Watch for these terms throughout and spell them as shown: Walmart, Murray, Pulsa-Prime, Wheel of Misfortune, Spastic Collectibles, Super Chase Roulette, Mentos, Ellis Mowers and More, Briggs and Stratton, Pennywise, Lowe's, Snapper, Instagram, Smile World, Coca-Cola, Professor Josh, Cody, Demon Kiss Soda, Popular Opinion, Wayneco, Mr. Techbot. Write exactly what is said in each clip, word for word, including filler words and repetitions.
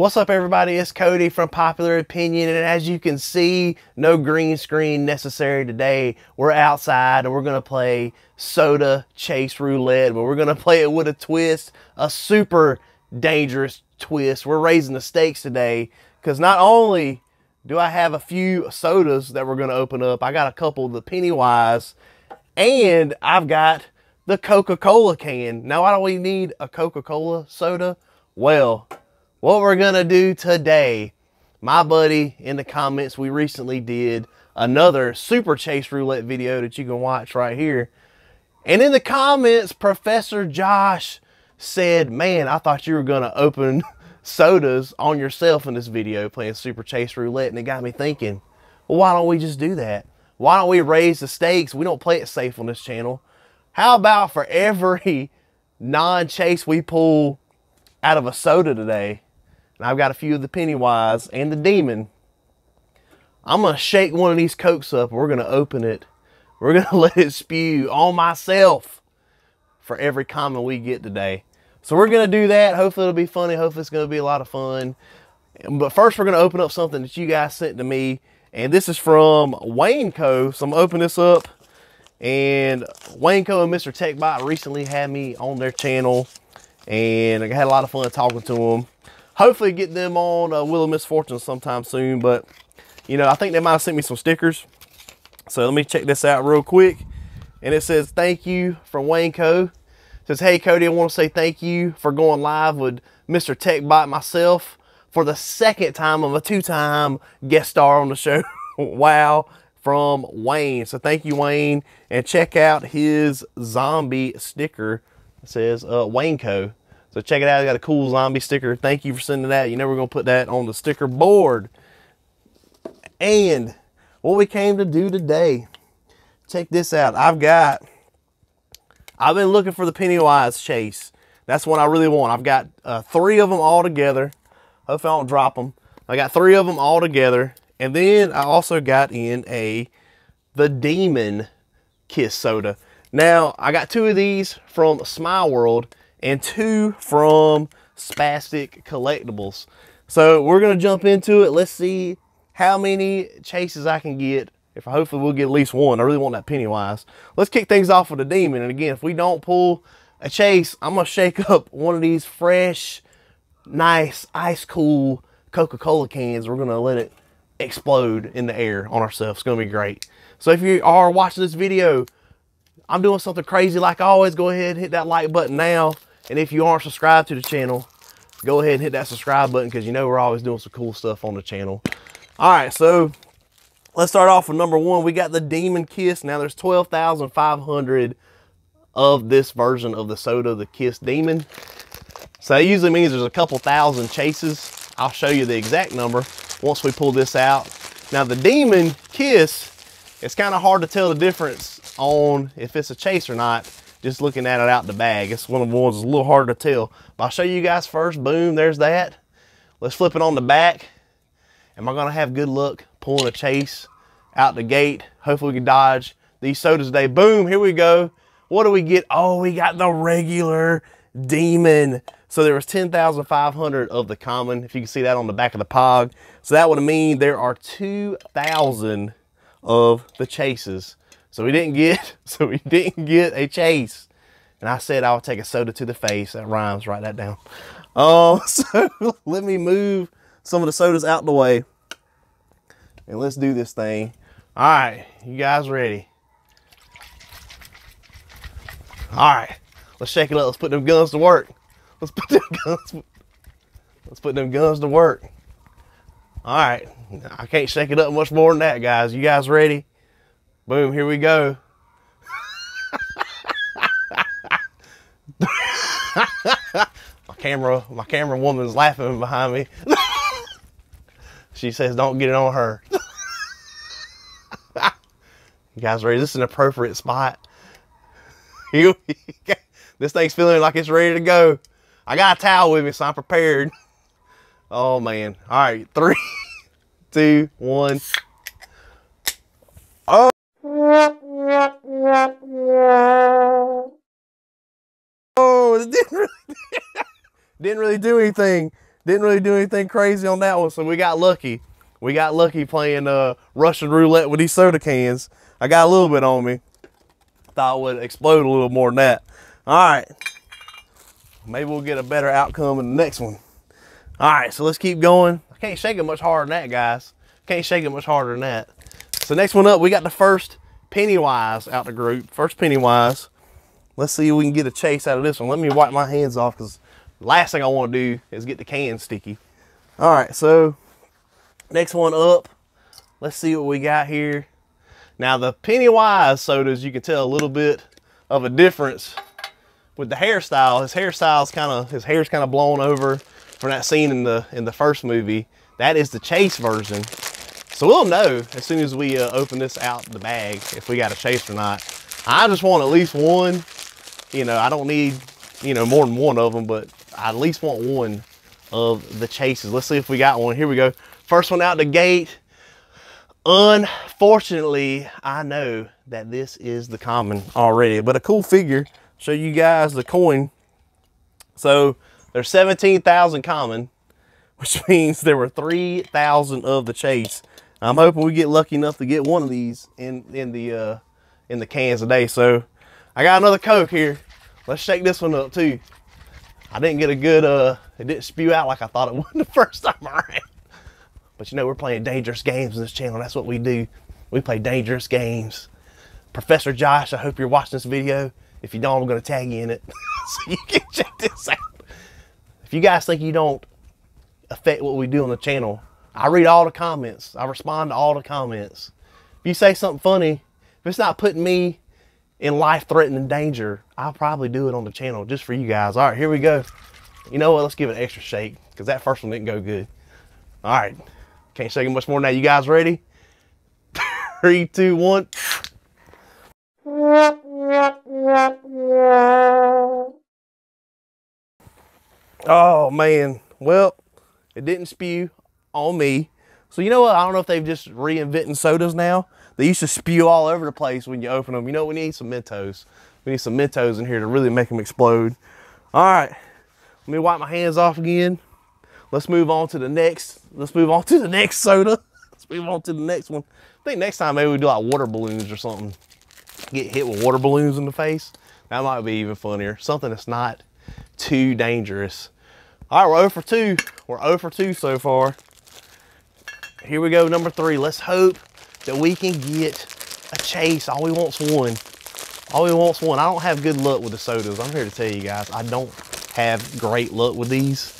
What's up, everybody? It's Cody from Popular Opinion, and as you can see, no green screen necessary today. We're outside and we're gonna play Soda Chase Roulette, but we're gonna play it with a twist, a super dangerous twist. We're raising the stakes today because not only do I have a few sodas that we're gonna open up, I got a couple of the Pennywise, and I've got the Coca-Cola can. Now, why do we need a Coca-Cola soda? Well, what we're gonna do today, my buddy in the comments, we recently did another Super Chase Roulette video that you can watch right here. And in the comments, Professor Josh said, man, I thought you were gonna open sodas on yourself in this video playing Super Chase Roulette. And it got me thinking, well, why don't we just do that? Why don't we raise the stakes? We don't play it safe on this channel. How about for every non-chase we pull out of a soda today, and I've got a few of the Pennywise and the Demon, I'm gonna shake one of these Cokes up. We're gonna open it. We're gonna let it spew on myself for every comment we get today. So we're gonna do that. Hopefully it'll be funny. Hopefully it's gonna be a lot of fun. But first we're gonna open up something that you guys sent to me, and this is from Wayneco. So I'm gonna open this up, and Wayneco and Mister Techbot recently had me on their channel, and I had a lot of fun talking to them. Hopefully get them on uh, Wheel of Misfortune sometime soon, but you know, I think they might have sent me some stickers. So let me check this out real quick. And it says, thank you from Wayneco. It says, hey Cody, I want to say thank you for going live with Mister Techbot and myself for the second time. I'm a two-time guest star on the show. Wow, from Wayne. So thank you, Wayne. And check out his zombie sticker. It says uh, Wayneco. So check it out. I got a cool zombie sticker. Thank you for sending that. You know we're gonna put that on the sticker board. And what we came to do today, check this out. I've got, I've been looking for the Pennywise chase. That's one I really want. I've got uh, three of them all together. Hopefully I don't drop them. I got three of them all together. And then I also got in a, the Demon Kiss Soda. Now, I got two of these from Smile World and two from Spastic Collectibles. So we're gonna jump into it. Let's see how many chases I can get. If I, hopefully we'll get at least one. I really want that Pennywise. Let's kick things off with a Demon. And again, if we don't pull a chase, I'm gonna shake up one of these fresh, nice, ice cool Coca-Cola cans. We're gonna let it explode in the air on ourselves. It's gonna be great. So if you are watching this video, I'm doing something crazy like always. Go ahead and hit that like button now. And if you aren't subscribed to the channel, go ahead and hit that subscribe button, because you know we're always doing some cool stuff on the channel. All right, so let's start off with number one. We got the Demon Kiss. Now there's twelve thousand five hundred of this version of the soda, the Kiss Demon. So that usually means there's a couple thousand chases. I'll show you the exact number once we pull this out. Now the Demon Kiss, it's kind of hard to tell the difference on if it's a chase or not, just looking at it out the bag. It's one of the ones that's a little harder to tell. But I'll show you guys first. Boom, there's that. Let's flip it on the back. Am I gonna have good luck pulling a chase out the gate? Hopefully we can dodge these sodas today. Boom, here we go. What do we get? Oh, we got the regular Demon. So there was ten thousand five hundred of the common, if you can see that on the back of the pog. So that would mean there are two thousand of the chases. So we didn't get, so we didn't get a chase. And I said I would take a soda to the face. That rhymes, write that down. Uh, so let me move some of the sodas out the way. And let's do this thing. All right, you guys ready? All right, let's shake it up. Let's put them guns to work. Let's put them guns, let's put them guns to work. All right, I can't shake it up much more than that, guys. You guys ready? Boom, here we go. my camera, my camera woman's laughing behind me. She says, don't get it on her. You guys ready? This is an appropriate spot. This thing's feeling like it's ready to go. I got a towel with me, so I'm prepared. Oh man, all right, three, two, one. Oh. Oh, it didn't really, didn't really do anything. Didn't really do anything crazy on that one, so we got lucky. We got lucky playing uh, Russian roulette with these soda cans. I got a little bit on me. Thought it would explode a little more than that. All right. Maybe we'll get a better outcome in the next one. All right, so let's keep going. I can't shake it much harder than that, guys. Can't shake it much harder than that. So next one up, we got the first Pennywise out the group. First Pennywise. Let's see if we can get a chase out of this one. Let me wipe my hands off, because the last thing I want to do is get the can sticky. All right, so next one up. Let's see what we got here. Now the Pennywise sodas, you can tell a little bit of a difference with the hairstyle. His hairstyle's kind of, his hair's kind of blown over from that scene in the in the first movie. That is the chase version. So we'll know as soon as we uh, open this out the bag if we got a chase or not. I just want at least one. You know, I don't need, you know, more than one of them, but I at least want one of the chases. Let's see if we got one. Here we go. First one out the gate. Unfortunately, I know that this is the common already, but a cool figure. Show you guys the coin. So there's seventeen thousand common, which means there were three thousand of the chase. I'm hoping we get lucky enough to get one of these in, in the, uh, in the cans today. So I got another Coke here. Let's shake this one up too. I didn't get a good, uh, it didn't spew out like I thought it would the first time around. But you know, we're playing dangerous games on this channel. That's what we do. We play dangerous games. Professor Josh, I hope you're watching this video. If you don't, I'm gonna tag you in it so you can check this out. If you guys think you don't affect what we do on the channel, I read all the comments. I respond to all the comments. If you say something funny, if it's not putting me in life-threatening danger, I'll probably do it on the channel just for you guys. All right, here we go. You know what? Let's give it an extra shake because that first one didn't go good. All right, can't shake it much more now. You guys ready? Three, two, one. Oh man, well, it didn't spew on me. So you know what? I don't know if they've just reinventing sodas now. They used to spew all over the place when you open them. You know, we need some Mentos. We need some Mentos in here to really make them explode. All right, let me wipe my hands off again. Let's move on to the next. Let's move on to the next soda. Let's move on to the next one. I think next time maybe we do like water balloons or something. Get hit with water balloons in the face. That might be even funnier. Something that's not too dangerous. All right, we're oh for two. We're oh for two so far. Here we go, number three. Let's hope that we can get a chase. All we want's one. All we want's one. I don't have good luck with the sodas. I'm here to tell you guys, I don't have great luck with these.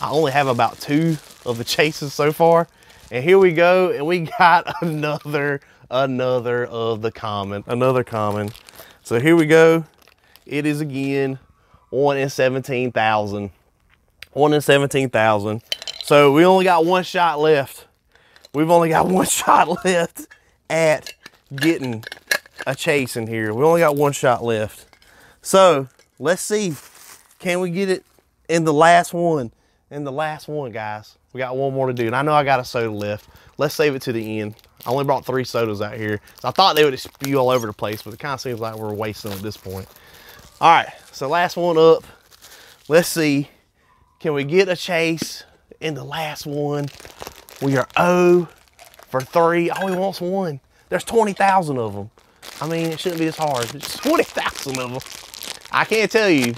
I only have about two of the chases so far. And here we go, and we got another, another of the common, another common. So here we go. It is again, one in seventeen thousand. One in seventeen thousand. So we only got one shot left. We've only got one shot left at getting a chase in here. We only got one shot left. So let's see, can we get it in the last one? In the last one, guys. We got one more to do, and I know I got a soda left. Let's save it to the end. I only brought three sodas out here. So I thought they would spew all over the place, but it kind of seems like we're wasting them at this point. All right, so last one up. Let's see, can we get a chase in the last one? We are oh for three. All he wants one. There's twenty thousand of them. I mean, it shouldn't be this hard. There's twenty thousand of them. I can't tell you,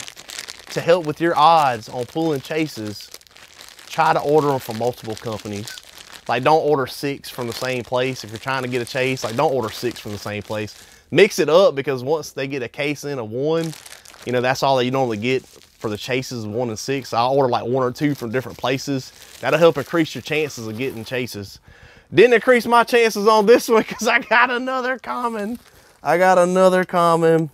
to help with your odds on pulling chases, try to order them from multiple companies. Like, don't order six from the same place. If you're trying to get a chase, like, don't order six from the same place. Mix it up, because once they get a case in of one, you know, that's all that you normally get for the chases, one and six. So I'll order like one or two from different places. That'll help increase your chances of getting chases. Didn't increase my chances on this one because I got another common. I got another common.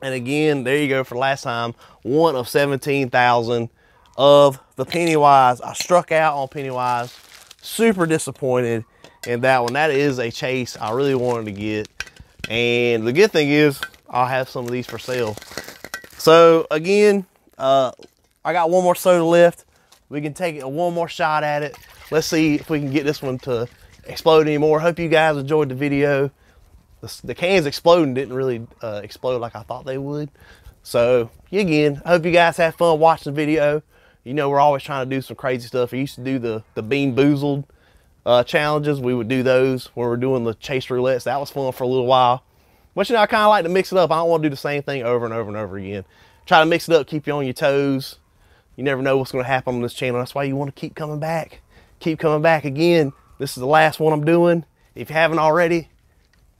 And again, there you go for last time. One of seventeen thousand of the Pennywise. I struck out on Pennywise. Super disappointed in that one. That is a chase I really wanted to get. And the good thing is I'll have some of these for sale. So again, uh, I got one more soda left. We can take it one more shot at it. Let's see if we can get this one to explode anymore. Hope you guys enjoyed the video. The, the cans exploding didn't really uh, explode like I thought they would. So again, I hope you guys have fun watching the video. you know, we're always trying to do some crazy stuff. We used to do the, the Bean Boozled uh, challenges. We would do those when we were doing the chase roulettes. That was fun for a little while. But, you know, I kind of like to mix it up. I don't want to do the same thing over and over and over again. Try to mix it up, keep you on your toes. You never know what's going to happen on this channel. That's why you want to keep coming back. Keep coming back again. This is the last one I'm doing. If you haven't already,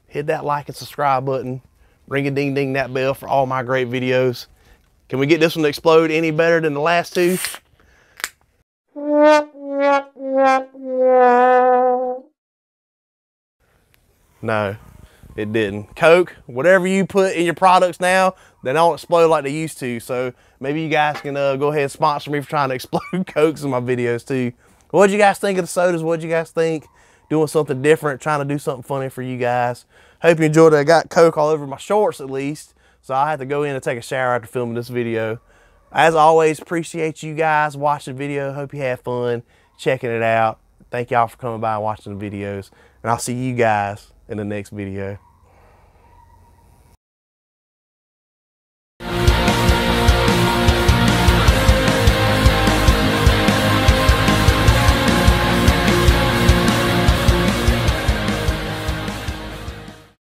hit that like and subscribe button. Ring a ding ding that bell for all my great videos. Can we get this one to explode any better than the last two? No, it didn't. Coke, whatever you put in your products now, they don't explode like they used to. So maybe you guys can uh, go ahead and sponsor me for trying to explode Cokes in my videos too. What'd you guys think of the sodas? What'd you guys think? Doing something different, trying to do something funny for you guys. Hope you enjoyed it. I got Coke all over my shorts at least. So I had to go in and take a shower after filming this video. As always, appreciate you guys watching the video. Hope you had fun checking it out. Thank y'all for coming by and watching the videos. And I'll see you guys in the next video.